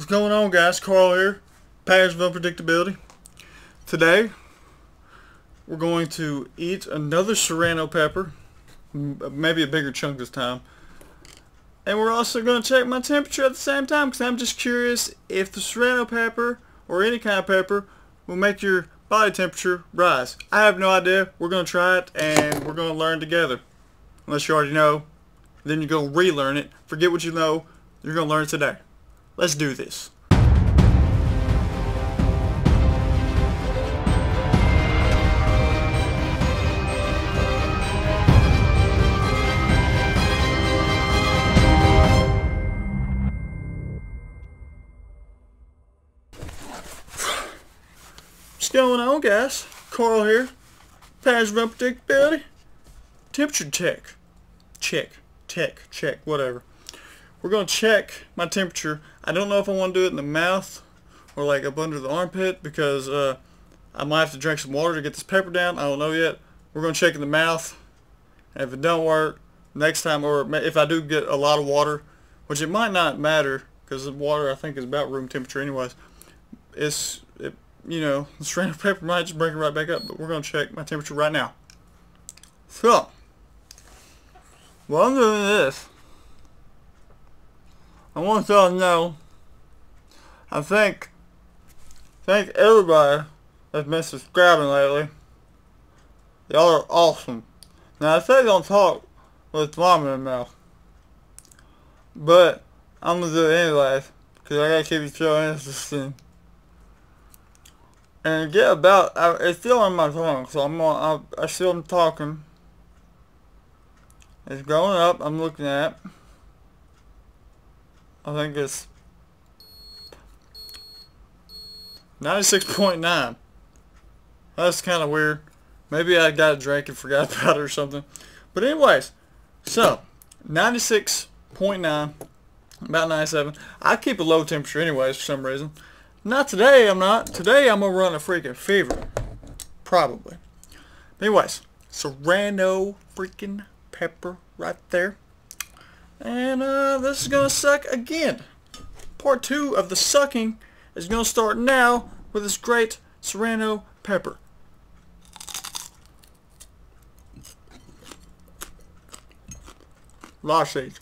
What's going on, guys? Carl here, Patterns of Unpredictability. Today we're going to eat another serrano pepper, maybe a bigger chunk this time, and we're also going to check my temperature at the same time because I'm just curious if the serrano pepper or any kind of pepper will make your body temperature rise. I have no idea. We're going to try it and we're going to learn together. Unless you already know, then you're going to relearn it. Forget what you know, you're going to learn it today. Let's do this. What's going on, guys? Carl here. Patterns of Unpredictability. Temperature check. Check. Whatever. We're going to check my temperature. I don't know if I want to do it in the mouth or like up under the armpit because I might have to drink some water to get this pepper down. I don't know yet. We're going to check in the mouth, and if it don't work next time, or if I do get a lot of water, which it might not matter because the water I think is about room temperature anyways, you know, the serrano pepper might just bring it right back up, but we're going to check my temperature right now. So, while I'm doing this, I want y'all to know, I thank everybody that's been subscribing lately. Y'all are awesome. Now, I say don't talk with vomit in my mouth, but I'm going to do it anyways, because I got to keep the show interesting. And get about, it's still on my tongue, so I still am talking. It's going up, I'm looking at it. I think it's 96.9. That's kind of weird. Maybe I got a drink and forgot about it or something. But anyways, so 96.9, about 97. I keep a low temperature anyways for some reason. Not today, I'm not. Today I'm going to run a freaking fever. Probably. But anyways, serrano freaking pepper right there. And this is going to suck again. Part 2 of the sucking is going to start now with this great serrano pepper. Lost seeds.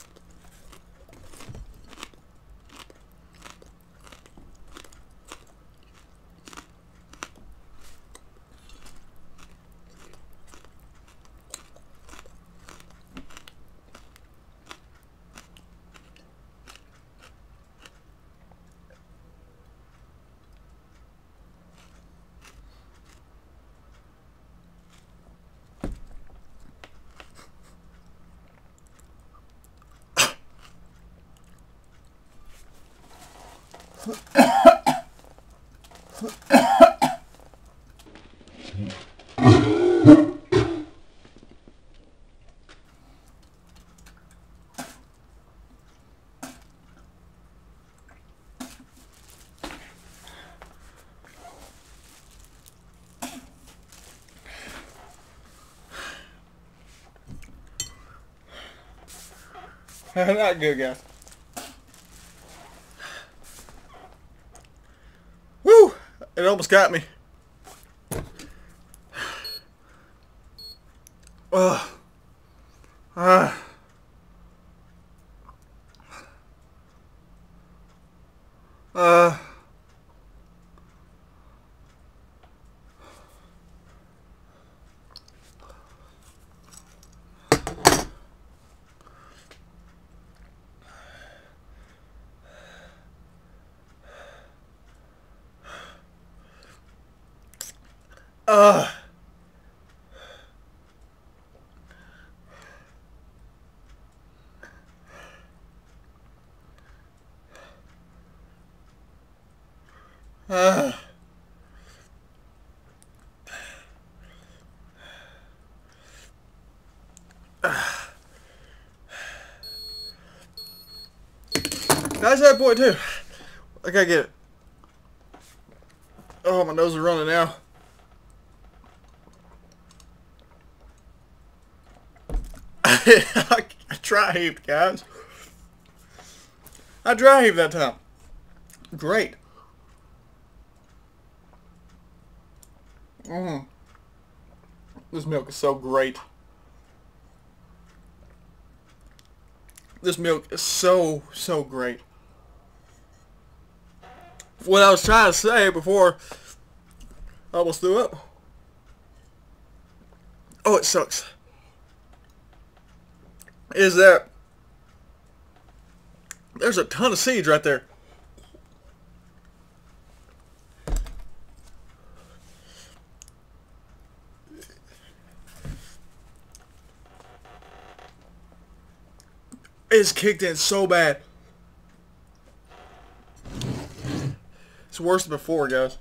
Not good, guys. Woo! It almost got me. That's that boy too. I gotta get it. Oh, my nose is running now. I dry heaved, guys. I dry heaved that time. Great. This milk is so great. This milk is so great. What I was trying to say before I almost threw up. Oh, it sucks. Is that there's a ton of seeds right there. It's kicked in so bad. It's worse than before, guys.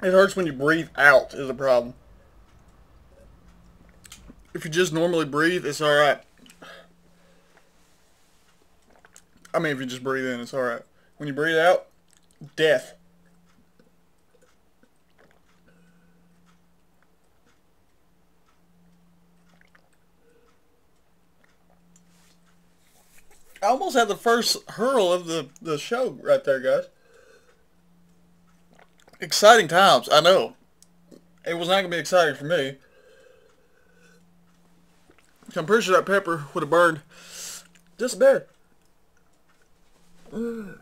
It hurts when you breathe out is a problem. If you just normally breathe, it's alright. I mean, if you just breathe in, it's alright. When you breathe out, death. I almost had the first hurl of the show right there, guys. Exciting times, I know. It was not going to be exciting for me. I'm pretty sure that pepper would have burned just a bit. I'm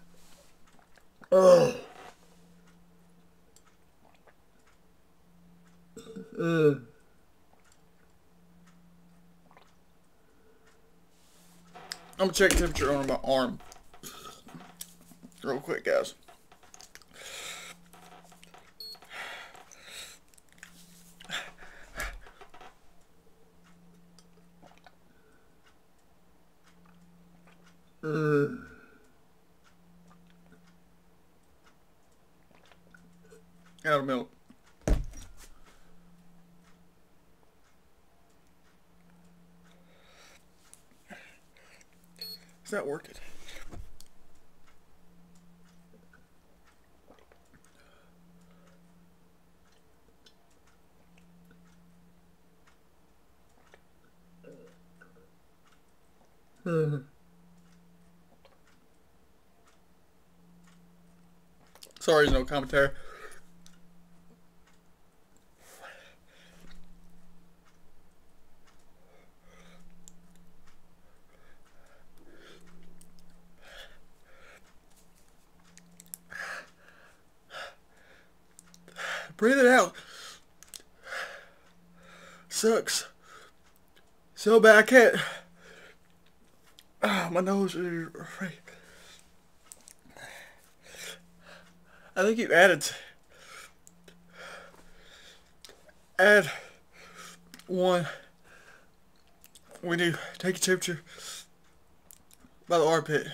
going to check temperature on my arm real quick, guys. Out of milk. Is that working? Sorry, there's no commentary. Breathe it out. Sucks. So bad I can't. Oh, my nose is right. I think you add one when you take a temperature by the armpit.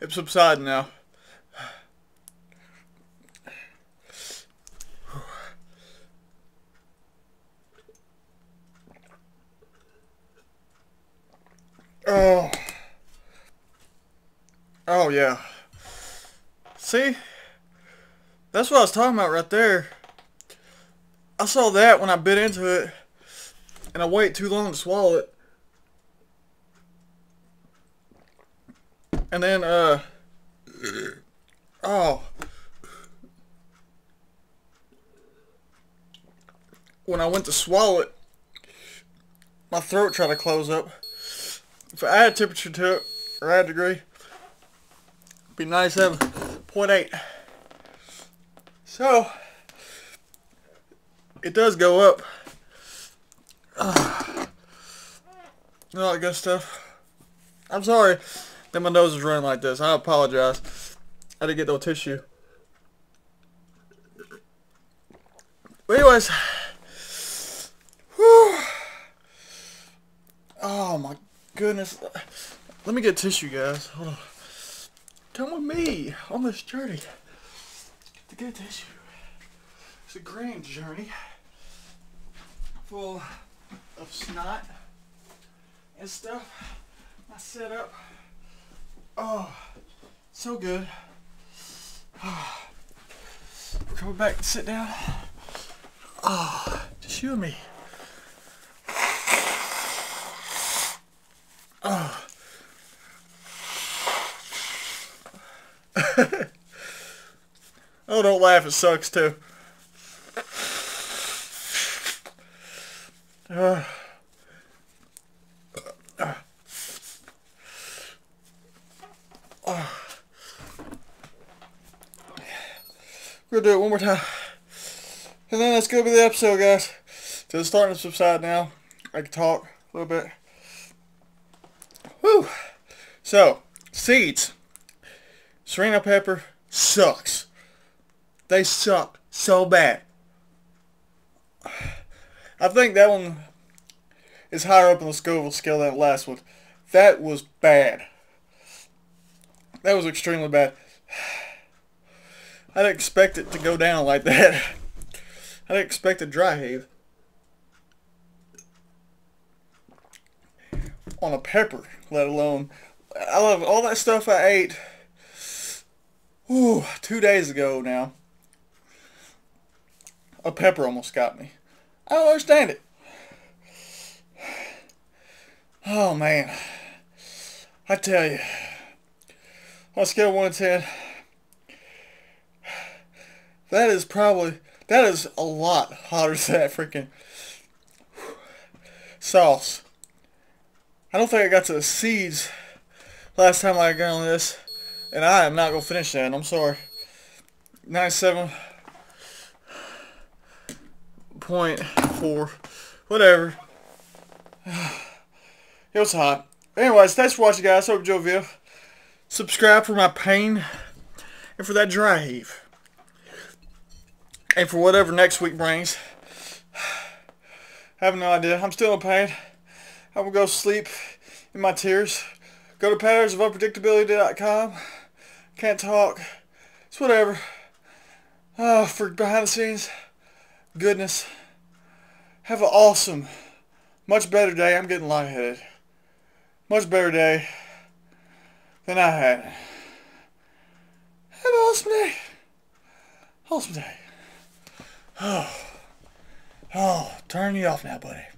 It's subsiding now. Oh. Oh yeah. See? That's what I was talking about right there. I saw that when I bit into it, and I wait too long to swallow it. And then, oh. When I went to swallow it, my throat tried to close up. If I add temperature to it, or add degree, it'd be nice to have 0.8. So, it does go up, and all that good stuff. I'm sorry that my nose is running like this. I apologize. I didn't get no tissue. But anyways, whew. Oh my goodness. Let me get tissue, guys. Hold on. Come with me on this journey. To get tissue. It's a grand journey full of snot and stuff. My setup. Oh, so good. Oh, coming back to sit down. Oh, just you and me. Oh. Oh, don't laugh, it sucks too. We're gonna do it one more time, and then that's gonna be the episode, guys. So it's starting to subside now. I can talk a little bit. Whew. So seeds, Serrano Pepper sucks. They suck so bad. I think that one is higher up on the Scoville scale than the last one. That was bad. That was extremely bad. I didn't expect it to go down like that. I didn't expect a dry heave on a pepper, let alone. I love all that stuff I ate 2 days ago now. A pepper almost got me. I don't understand it. Oh man, I tell you, on a scale of 1 to 10, that is a lot hotter than that freaking sauce. I don't think I got to the seeds last time I got on this, and I am not gonna finish that. I'm sorry. 97.4, whatever. It was hot. Anyways, thanks for watching, guys. Hope you enjoyed the video. Subscribe for my pain and for that dry heave, and for whatever next week brings. I have no idea. I'm still in pain. I will go sleep in my tears. Go to Patterns of Unpredictability.com. Can't talk. It's whatever. Oh, for behind the scenes, goodness. Have an awesome, much better day. I'm getting lightheaded. Much better day than I had. Have an awesome day. Awesome day. Oh, turn you off now, buddy.